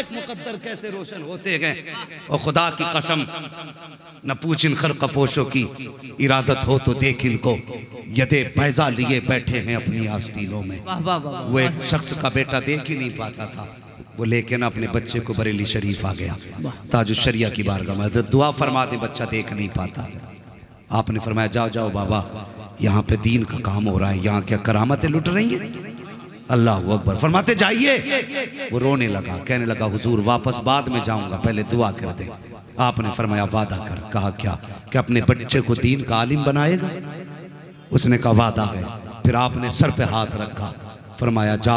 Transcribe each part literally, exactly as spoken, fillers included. नेक मुकद्दर कैसे रोशन होते गए। और खुदा की कसम न पूछ इन खरकपोशों की इरादत हो तो देख इनको यदे पैसा लिए बैठे हैं अपनी आस्तीनों में। वो एक शख्स का बेटा देख ही नहीं पाता था, वो लेकिन अपने बच्चे को बरेली शरीफ आ गया ताजुशरिया की बारगाह में। दुआ फरमा दे, बच्चा देख नहीं पाता। आपने फरमाया जाओ जाओ बाबा, यहाँ पे दीन का काम हो रहा है, यहाँ क्या करामतें लुट रही हैं। अल्लाह अकबर। फरमाते जाइए, वो रोने लगा, कहने लगा हुजूर वापस बाद में जाऊंगा, पहले दुआ कर दे। आपने फरमाया वादा कर। कहा क्या? कि अपने बच्चे को दीन का आलिम बनाएगा। उसने कहा वादा है। फिर आपने सर पे हाथ रखा, फरमाया जा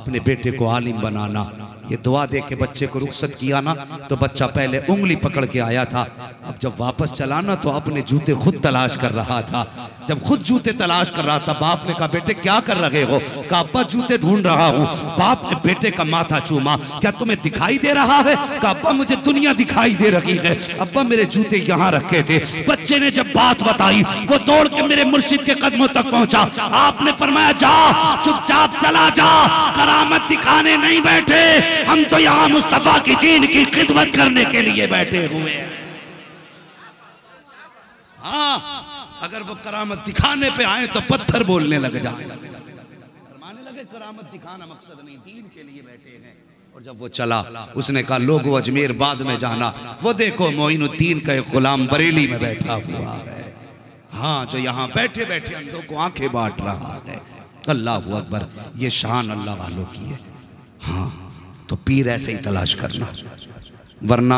अपने बेटे को आलिम बनाना। ये दुआ दे के बच्चे को रुखसत किया ना, तो बच्चा पहले उंगली पकड़ के आया था, अब जब वापस चला ना तो अपने जूते खुद तलाश कर रहा था। जब खुद जूते तलाश कर रहा था, बाप ने कहा बेटे क्या कर रहे हो? कहा अब्बा जूते ढूंढ रहा हूँ। बाप ने बेटे का माथा चूमा, क्या तुम्हें दिखाई दे रहा है? कहा अब्बा मुझे दुनिया दिखाई दे रही है, अब्बा मेरे जूते यहाँ रखे थे। बच्चे ने जब बात बताई, वो दौड़ के मेरे मुर्शिद के कदमों तक पहुँचा। आपने फरमाया जा चुपचाप चला जा, करामत दिखाने नहीं बैठे, हम तो यहाँ मुस्तफा की दीन की खिदमत करने के लिए बैठे हुए हैं। हाँ, अगर वो करामत दिखाने पे आए तो पत्थर बोलने लग जाए, फरमाने लगे करामत दिखाना मकसद नहीं, दीन के लिए बैठे हैं। और जब वो चला, उसने कहा लोगों अजमेर बाद में जाना, वो देखो मोइनुद्दीन का एक गुलाम बरेली में बैठा हुआ है। हाँ, जो यहाँ बैठे बैठे हम लोग को आंखें बांट रहा है। अल्लाह अकबर। ये शान अल्लाह वालों की है। हाँ, तो पीर ऐसे ही तलाश करना, वरना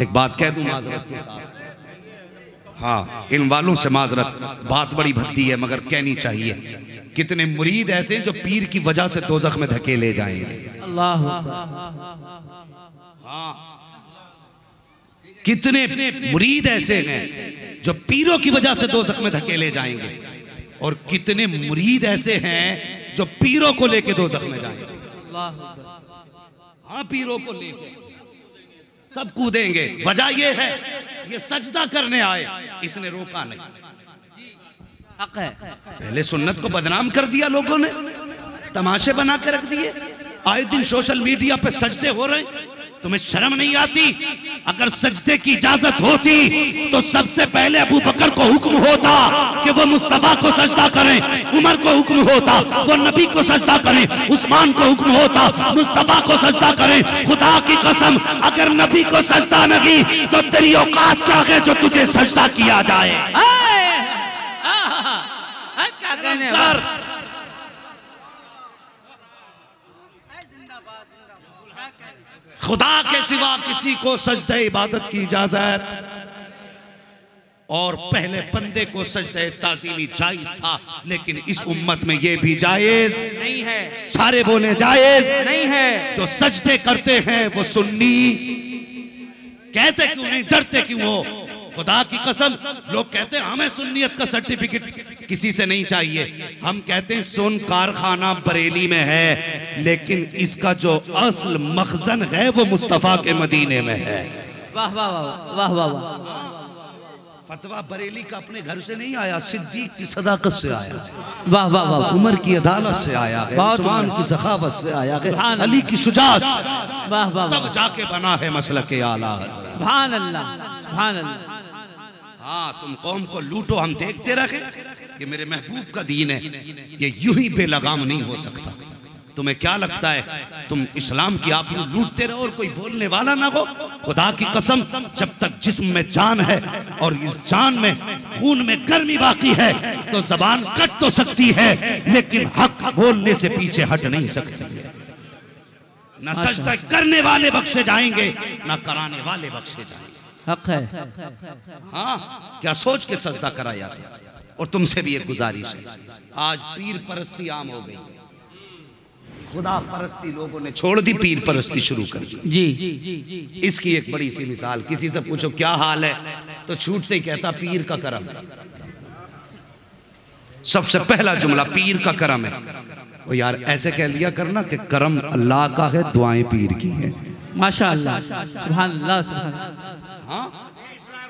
एक बात कह दूं माजरत के साथ। हाँ, इन वालों से माजरत, बात बड़ी भद्दी है मगर कहनी चाहिए। कितने मुरीद ऐसे हैं जो पीर की वजह से दोजख में धकेले जाएंगे। अल्लाह हाँ, कितने मुरीद ऐसे हैं जो पीरों की वजह से दोजख में धकेले जाएंगे, और कितने मुरीद ऐसे हैं जो पीरों को लेके दोजख में जाएंगे। हाँ, पीरों को लेके सब कूदेंगे। वजह यह है ये सजदा करने आए, इसने रोका नहीं। हक है, पहले सुन्नत को बदनाम कर दिया लोगों ने, तमाशे बना के रख दिए। आए दिन सोशल मीडिया पे सजदे हो रहे, तुम्हें शर्म नहीं आती? अगर सजदे की इजाजत होती तो सबसे पहले अबू बकर को हुक्म होता कि वो मुस्तफा को सजदा करें, उमर को हुक्म होता वो नबी को सजदा करें, उस्मान को हुक्म होता मुस्तफा को सजदा करें। खुदा की कसम, अगर नबी को सजदा नहीं तो तेरी औकात क्या है जो तुझे सजदा किया जाए। खुदा के सिवा किसी को सजदे इबादत की इजाजत, और पहले बंदे को सजदे ताजीमी जायज था, लेकिन इस उम्मत में यह भी जायज नहीं है। सारे बोले जायज नहीं है। जो सजदे करते हैं वो सुन्नी कहते क्यों नहीं, डरते क्यों हो? खुदा की कसम, लोग कहते हैं हमें सुन्नियत का सर्टिफिकेट किसी से नहीं चाहिए। हम कहते हैं सुन कारखाना बरेली में है, लेकिन इसका जो असल मखजन है वो मुस्तफा के मदीने में है। वाह वाह वाह वाह वाह। फतवा बरेली का अपने घर से नहीं आया, सिद्दीक की सदाकत से आया। वाह वाह वाह। उमर की अदालत से आया है, उस्मान की सखावत से आया है, अली की शुजाअत। वाह वाह। तब जाके बना है मसलक आला। सुभान अल्लाह सुभान अल्लाह। हाँ, तुम कौम को लूटो हम देखते रहे, ये मेरे महबूब का दीन है, ये यूं ही बेलगाम नहीं हो सकता। तुम्हें क्या लगता है तुम इस्लाम की आप यूं लूटते रहो और कोई बोलने वाला ना हो? खुदा की कसम, जब तक जिस्म में जान है और इस जान में खून में गर्मी बाकी है तो जबान कट तो सकती है, लेकिन हक बोलने से पीछे हट नहीं सकती है। ना सजदा करने वाले बख्शे जाएंगे, ना कराने वाले बख्शे जाएंगे। हक है। हाँ, क्या सोच के सजदा कराया था? और तुमसे भी एक गुजारिश है, आज पीर परस्ती आम हो गई, खुदा परस्ती लोगों ने छोड़ दी, पीर परस्ती शुरू कर दी। जी जी। इसकी एक बड़ी सी मिसाल, किसी से पूछो क्या हाल है तो छूटते ही कहता पीर का करम। सबसे पहला जुमला पीर का करम है। और यार ऐसे कह लिया करना कि करम अल्लाह का है, दुआएं पीर की है। माशाअल्लाह सुभान अल्लाह सुभान अल्लाह। हाँ,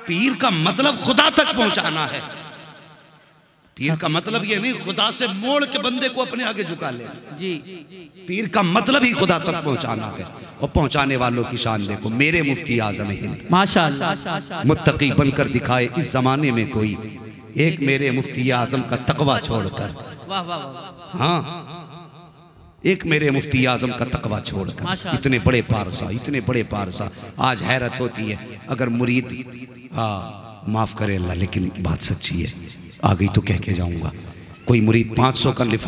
पीर का मतलब खुदा तक पहुंचाना है। पीर का मतलब ये नहीं खुदा से मोड़ के बंदे को अपने आगे झुका ले जी, पीर का मतलब ही खुदा तक पहुंचाना है। और पहुंचाने वालों की शान देखो, मेरे मुफ्ती आजम हिंद माशाल्लाह मुत्तकी बनकर दिखाए इस जमाने में कोई एक मेरे मुफ्ती आजम का तकवा छोड़कर, हाँ एक मेरे मुफ्ती आजम का तकवा छोड़कर, इतने बड़े पारसा इतने बड़े पारसा। आज हैरत होती है अगर मुरीद, हाँ माफ करे अल्लाह लेकिन बात सच्ची है, आ गई तो कह के जाऊंगा, कोई मुरीद पाँच सौ का लिफाफा